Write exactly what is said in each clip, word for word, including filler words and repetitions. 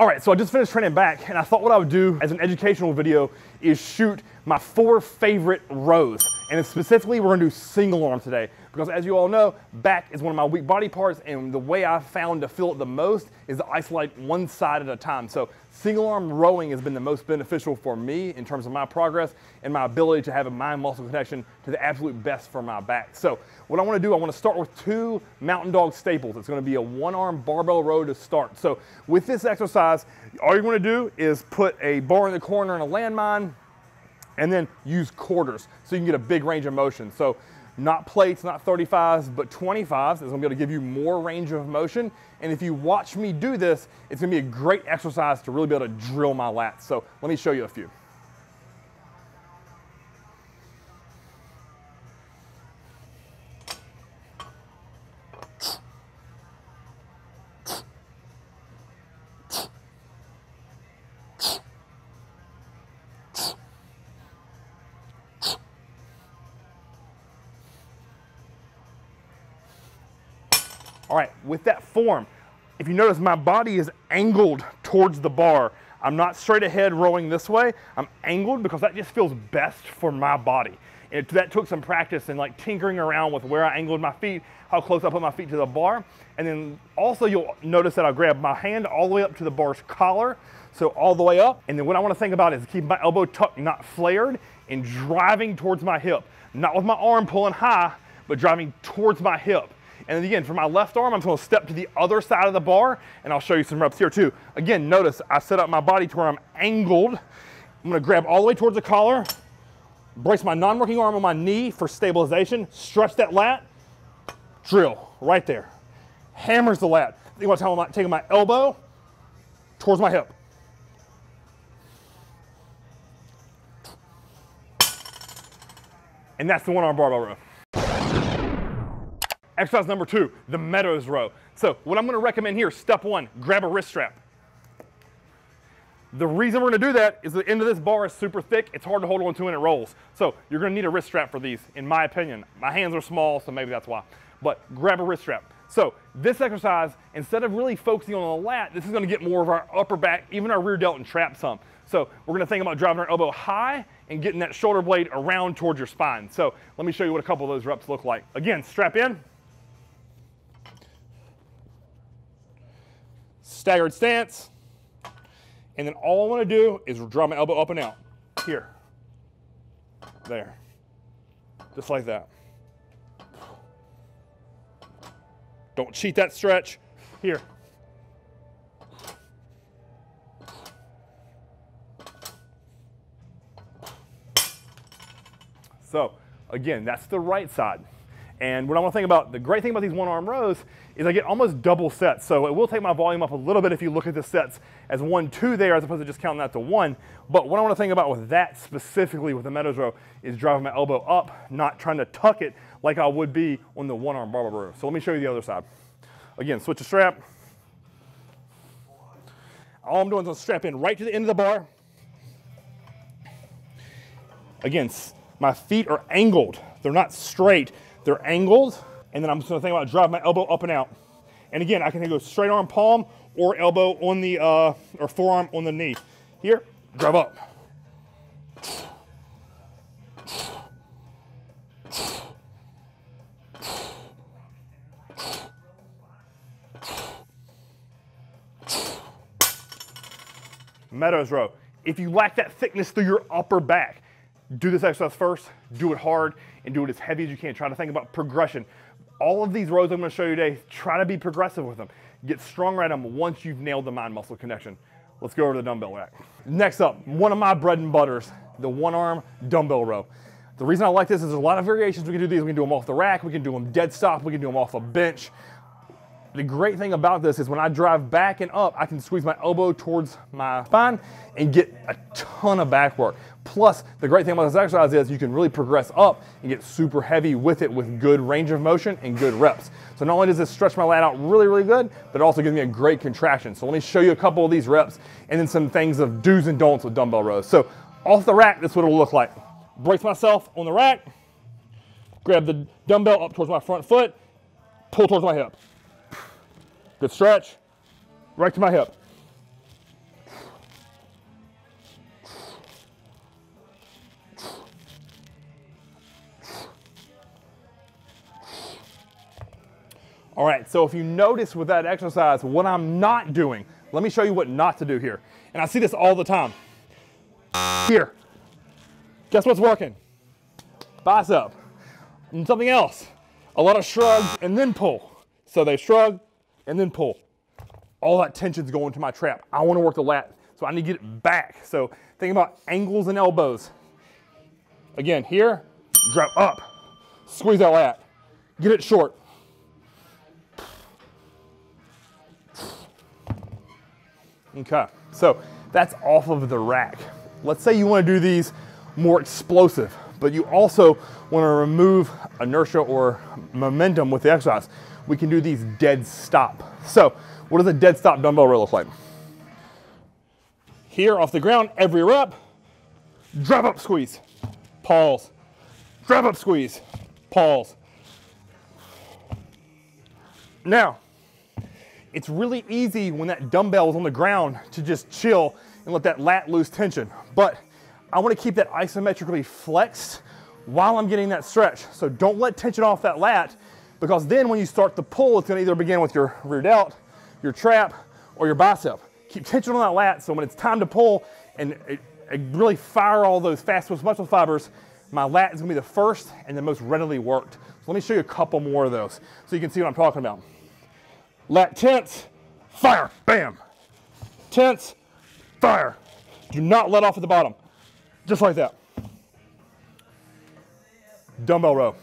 All right, so I just finished training back, and I thought what I would do as an educational video is shoot my four favorite rows. And specifically, we're gonna do single arm today, because as you all know, back is one of my weak body parts, and the way I found to feel it the most is to isolate one side at a time. So single arm rowing has been the most beneficial for me in terms of my progress and my ability to have a mind-muscle connection to the absolute best for my back. So what I wanna do, I wanna start with two Mountain Dog staples. It's gonna be a one-arm barbell row to start. So with this exercise, all you're gonna do is put a bar in the corner and a landmine, and then use quarters so you can get a big range of motion. So not plates, not thirty-fives, but twenty-fives is gonna be able to give you more range of motion. And if you watch me do this, it's gonna be a great exercise to really be able to drill my lats. So let me show you a few. All right, with that form, if you notice, my body is angled towards the bar. I'm not straight ahead rowing this way. I'm angled because that just feels best for my body. And that took some practice and like tinkering around with where I angled my feet, how close I put my feet to the bar. And then also you'll notice that I grab my hand all the way up to the bar's collar. So all the way up. And then what I wanna think about is keeping my elbow tucked, not flared, and driving towards my hip. Not with my arm pulling high, but driving towards my hip. And then again, for my left arm, I'm just gonna step to the other side of the bar, and I'll show you some reps here too. Again, notice I set up my body to where I'm angled. I'm gonna grab all the way towards the collar, brace my non-working arm on my knee for stabilization, stretch that lat, drill, right there. Hammers the lat. Think about how I'm taking my elbow towards my hip. And that's the one-arm barbell row. Exercise number two, the Meadows row. So what I'm gonna recommend here, step one, grab a wrist strap. The reason we're gonna do that is the end of this bar is super thick, it's hard to hold on to when it rolls. So you're gonna need a wrist strap for these, in my opinion. My hands are small, so maybe that's why. But grab a wrist strap. So this exercise, instead of really focusing on the lat, this is gonna get more of our upper back, even our rear delt and trap some. So we're gonna think about driving our elbow high and getting that shoulder blade around towards your spine. So let me show you what a couple of those reps look like. Again, strap in. Staggered stance, and then all I want to do is draw my elbow up and out, here, there, just like that. Don't cheat that stretch, here. So again, that's the right side. And what I want to think about, the great thing about these one-arm rows is I get almost double sets. So it will take my volume up a little bit if you look at the sets as one, two there, as opposed to just counting that to one. But what I want to think about with that specifically with the Meadows row is driving my elbow up, not trying to tuck it like I would be on the one-arm barbell row. So let me show you the other side. Again, switch the strap. All I'm doing is going to strap in right to the end of the bar. Again, my feet are angled. They're not straight. They're angled, and then I'm just gonna think about drive my elbow up and out. And again, I can go straight arm palm or elbow on the, uh, or forearm on the knee. Here, drive up. Meadows row. If you lack that thickness through your upper back, do this exercise first, do it hard, and do it as heavy as you can. Try to think about progression. All of these rows I'm gonna show you today, try to be progressive with them. Get stronger at them once you've nailed the mind-muscle connection. Let's go over to the dumbbell rack. Next up, one of my bread and butters, the one-arm dumbbell row. The reason I like this is there's a lot of variations we can do these. We can do them off the rack, we can do them dead stop, we can do them off a bench. The great thing about this is when I drive back and up, I can squeeze my elbow towards my spine and get a ton of back work. Plus, the great thing about this exercise is you can really progress up and get super heavy with it with good range of motion and good reps. So not only does this stretch my lat out really, really good, but it also gives me a great contraction. So let me show you a couple of these reps and then some things of do's and don'ts with dumbbell rows. So off the rack, that's what it'll look like. Brace myself on the rack, grab the dumbbell up towards my front foot, pull towards my hip. Good stretch, right to my hip. All right, so if you notice with that exercise, what I'm not doing, let me show you what not to do here. And I see this all the time. Here, guess what's working? Bicep, and something else. A lot of shrugs and then pull. So they shrug and then pull. All that tension's going to my trap. I wanna work the lat, so I need to get it back. So think about angles and elbows. Again, here, drop up, squeeze that lat, get it short. Okay, so that's off of the rack. Let's say you wanna do these more explosive, but you also wanna remove inertia or momentum with the exercise. We can do these dead stop. So what does a dead stop dumbbell row look like? Here off the ground, every rep, drop up, squeeze, pause, drop up, squeeze, pause. Now, it's really easy when that dumbbell is on the ground to just chill and let that lat lose tension. But I wanna keep that isometrically flexed while I'm getting that stretch. So don't let tension off that lat, because then when you start the pull, it's gonna either begin with your rear delt, your trap, or your bicep. Keep tension on that lat, so when it's time to pull and it, it really fire all those fast muscle fibers, my lat is gonna be the first and the most readily worked. So let me show you a couple more of those so you can see what I'm talking about. Lat tense, fire, bam. Tense, fire. Do not let off at the bottom. Just like that. Dumbbell row.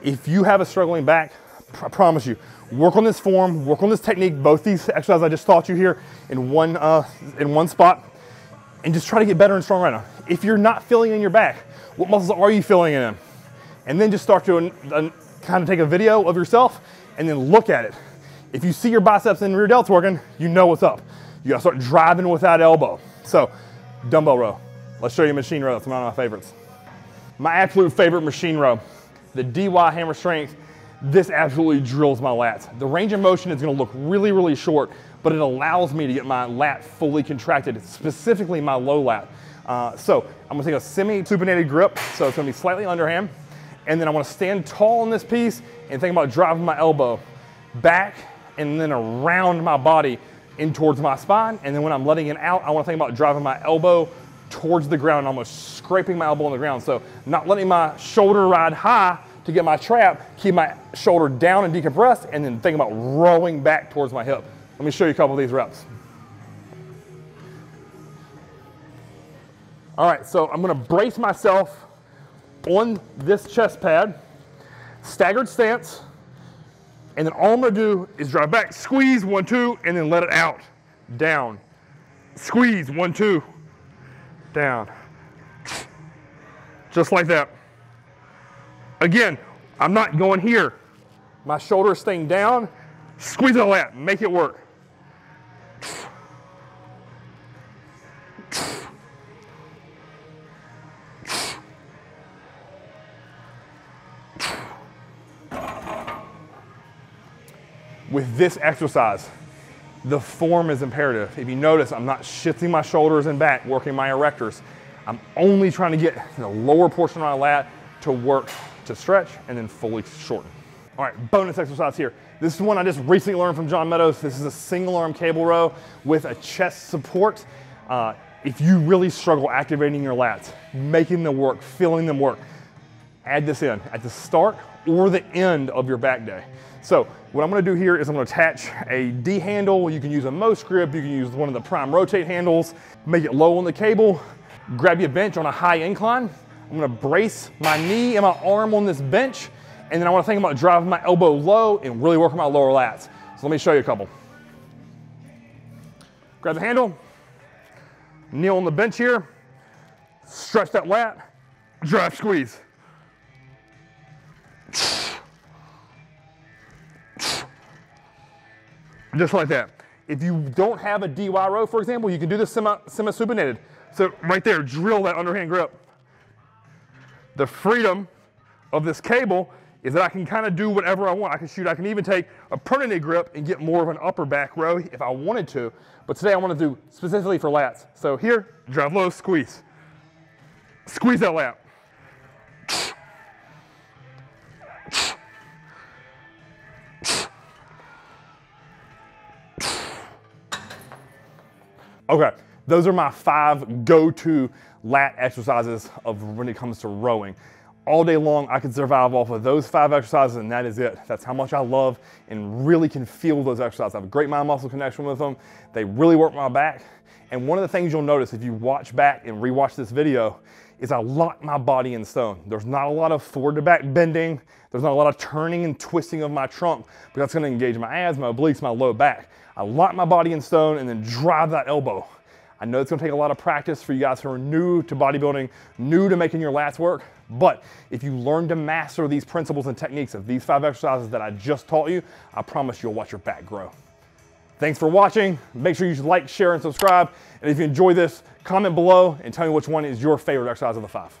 If you have a struggling back, I promise you, work on this form, work on this technique, both these exercises I just taught you here in one, uh, in one spot, and just try to get better and stronger right now. If you're not feeling it in your back, what muscles are you feeling it in? And then just start to an, an, kind of take a video of yourself and then look at it. If you see your biceps and rear delts working, you know what's up. You gotta start driving with that elbow. So, dumbbell row. Let's show you machine row, that's one of my favorites. My absolute favorite machine row, the D Y hammer strength. This absolutely drills my lats. The range of motion is gonna look really, really short, but it allows me to get my lat fully contracted, specifically my low lat. Uh, so I'm gonna take a semi-supinated grip, so it's gonna be slightly underhand, and then I wanna stand tall in this piece and think about driving my elbow back and then around my body in towards my spine, and then when I'm letting it out, I wanna think about driving my elbow towards the ground, almost scraping my elbow on the ground. So not letting my shoulder ride high, to get my trap, keep my shoulder down and decompressed, and then think about rowing back towards my hip. Let me show you a couple of these reps. All right, so I'm gonna brace myself on this chest pad, staggered stance, and then all I'm gonna do is drive back, squeeze, one, two, and then let it out, down. Squeeze, one, two, down. Just like that. Again, I'm not going here. My shoulder's staying down. Squeeze the lat, make it work. With this exercise, the form is imperative. If you notice, I'm not shifting my shoulders and back, working my erectors. I'm only trying to get the lower portion of my lat to work, to stretch, and then fully shorten. All right, bonus exercise here. This is one I just recently learned from John Meadows. This is a single arm cable row with a chest support. Uh, if you really struggle activating your lats, making them work, feeling them work, add this in at the start or the end of your back day. So what I'm gonna do here is I'm gonna attach a D handle. You can use a Mose grip, you can use one of the prime rotate handles, make it low on the cable, grab your bench on a high incline. I'm gonna brace my knee and my arm on this bench, and then I wanna think about driving my elbow low and really working my lower lats. So let me show you a couple. Grab the handle, kneel on the bench here, stretch that lat, drive, squeeze. Just like that. If you don't have a D Y row, for example, you can do this semi-supinated. So right there, drill that underhand grip. The freedom of this cable is that I can kind of do whatever I want. I can shoot, I can even take a pronated grip and get more of an upper back row if I wanted to, but today I want to do specifically for lats. So here, drive low, squeeze. Squeeze that lat. Okay, those are my five go-to lat exercises of when it comes to rowing. All day long, I could survive off of those five exercises, and that is it. That's how much I love and really can feel those exercises. I have a great mind-muscle connection with them. They really work my back. And one of the things you'll notice if you watch back and rewatch this video is I lock my body in stone. There's not a lot of forward to back bending. There's not a lot of turning and twisting of my trunk, but that's gonna engage my abs, my obliques, my low back. I lock my body in stone and then drive that elbow. I know it's gonna take a lot of practice for you guys who are new to bodybuilding, new to making your lats work, but if you learn to master these principles and techniques of these five exercises that I just taught you, I promise you'll watch your back grow. Thanks for watching. Make sure you like, share, and subscribe. And if you enjoy this, comment below and tell me which one is your favorite exercise of the five.